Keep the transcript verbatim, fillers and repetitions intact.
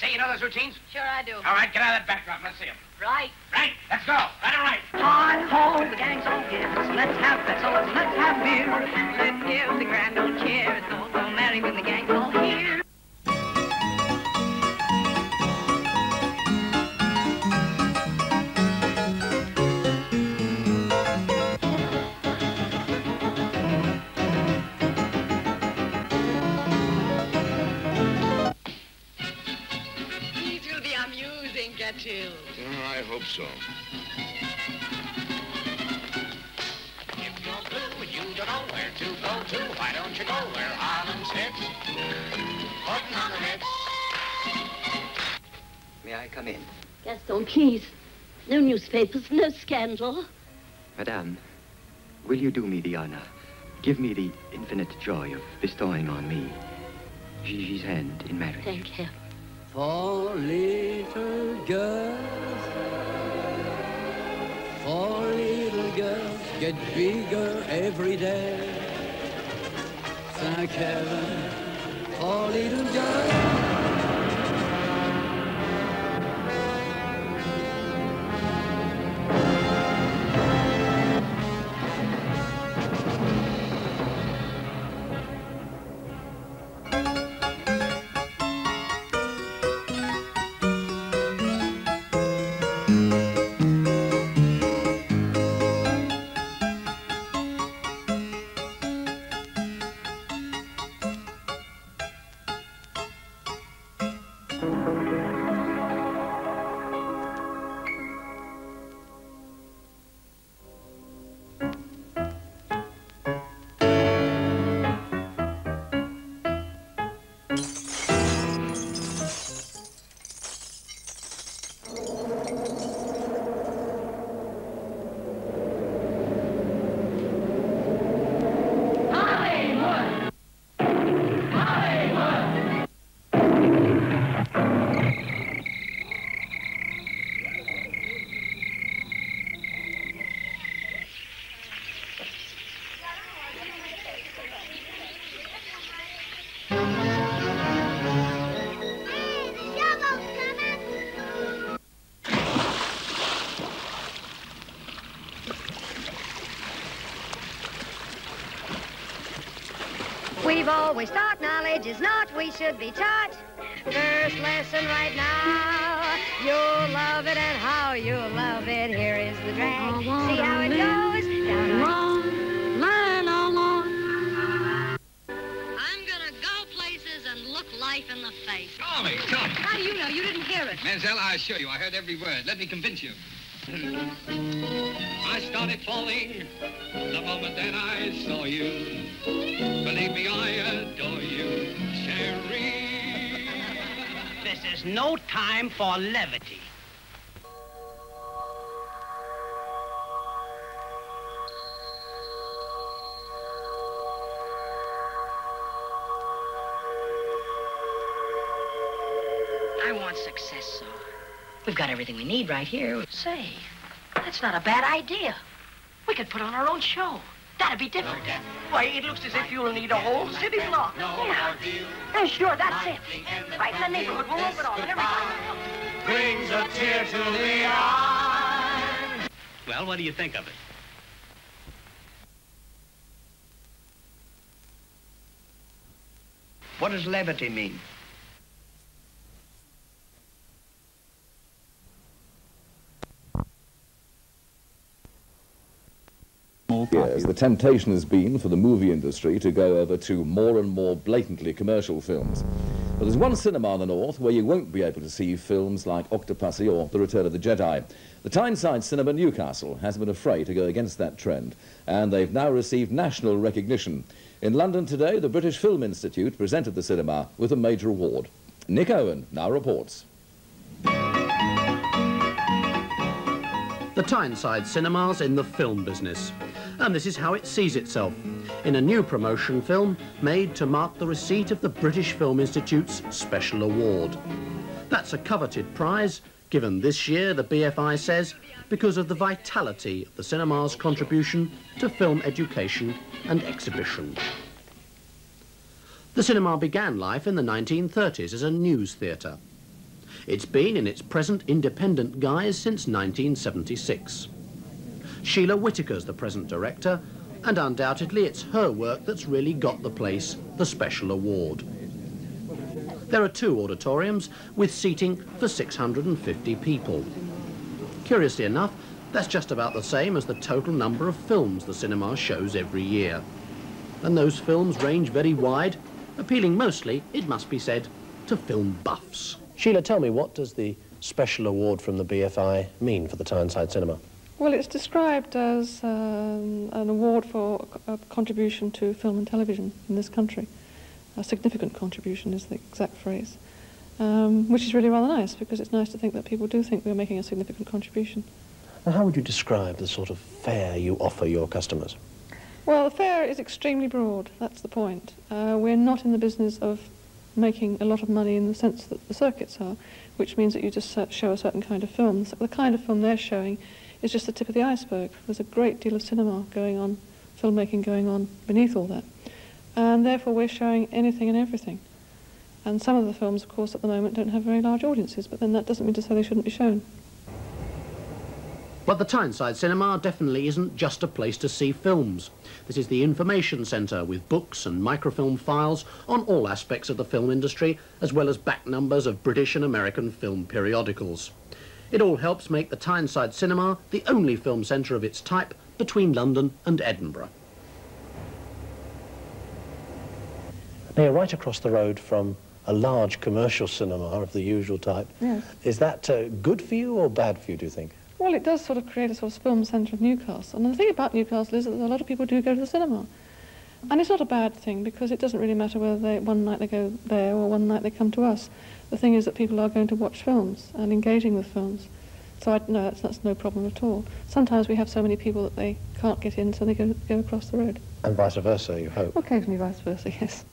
Say, you know those routines? Sure, I do. All right, get out of that backdrop. Let's see them. Right. Right. Let's go. Right, all right. Hi, ho, the gang's on here. Let's have that. So let's, let's have beer. Let's give the grand old cheer. It's all so merry when the gang's all here. Mm, I hope so. If you're blue, you don't know where to go to. Why don't you go where Armand sits? Putting on the hits. May I come in? Gaston, please. No newspapers, no scandal. Madame, will you do me the honor? Give me the infinite joy of bestowing on me Gigi's hand in marriage. Thank heaven. For little girls, for little girls get bigger every day. Thank heaven for little girls. We've always thought knowledge is not we should be taught. First lesson right now. You'll love it and how you'll love it. Here is the drag. See how it goes. Down on. Line on. I'm gonna go places and look life in the face. Tommy, Tommy. How do you know? You didn't hear it. Manzella, I assure you, I heard every word. Let me convince you. I started falling the moment that I saw you. Believe me, I adore you, Sherry. This is no time for levity. I want success, sir. We've got everything we need right here. Say, that's not a bad idea. We could put on our own show. That'd be different. No. Why, it looks as if you'll need a whole city block. No yeah. yeah, sure, that's it. Right in the neighborhood, we'll open all and everybody. Brings a tear to the eye. Well, what do you think of it? What does levity mean? Yes, the temptation has been for the movie industry to go over to more and more blatantly commercial films. But there's one cinema in the north where you won't be able to see films like Octopussy or The Return of the Jedi. The Tyneside Cinema, Newcastle, has been afraid to go against that trend, and they've now received national recognition. In London today, the British Film Institute presented the cinema with a major award. Nick Owen now reports. The Tyneside Cinema's in the film business. And this is how it sees itself, in a new promotion film made to mark the receipt of the British Film Institute's special award. That's a coveted prize, given this year, the B F I says, because of the vitality of the cinema's contribution to film education and exhibition. The cinema began life in the nineteen thirties as a news theatre. It's been in its present independent guise since nineteen seventy-six. Sheila Whittaker's the present director, and undoubtedly it's her work that's really got the place the special award. There are two auditoriums with seating for six hundred fifty people. Curiously enough, that's just about the same as the total number of films the cinema shows every year. And those films range very wide, appealing mostly, it must be said, to film buffs. Sheila, tell me, what does the special award from the B F I mean for the Tyneside Cinema? Well, it's described as um, an award for a contribution to film and television in this country. A significant contribution is the exact phrase, um, which is really rather nice, because it's nice to think that people do think we're making a significant contribution. Now, how would you describe the sort of fare you offer your customers? Well, the fare is extremely broad, that's the point. Uh, we're not in the business of making a lot of money in the sense that the circuits are, which means that you just show a certain kind of film. So the kind of film they're showing is just the tip of the iceberg. There's a great deal of cinema going on, filmmaking going on beneath all that. And therefore we're showing anything and everything. And some of the films, of course, at the moment don't have very large audiences, but then that doesn't mean to say they shouldn't be shown. But the Tyneside Cinema definitely isn't just a place to see films. This is the information centre with books and microfilm files on all aspects of the film industry, as well as back numbers of British and American film periodicals. It all helps make the Tyneside Cinema the only film centre of its type between London and Edinburgh. Now, right across the road from a large commercial cinema of the usual type. Yes. Is that uh, good for you or bad for you, do you think? Well, it does sort of create a sort of film centre of Newcastle. And the thing about Newcastle is that a lot of people do go to the cinema. And it's not a bad thing, because it doesn't really matter whether they, one night they go there or one night they come to us. The thing is that people are going to watch films and engaging with films. So I, no, that's, that's no problem at all. Sometimes we have so many people that they can't get in, so they go, go across the road. And vice versa, you hope? Occasionally vice versa, yes.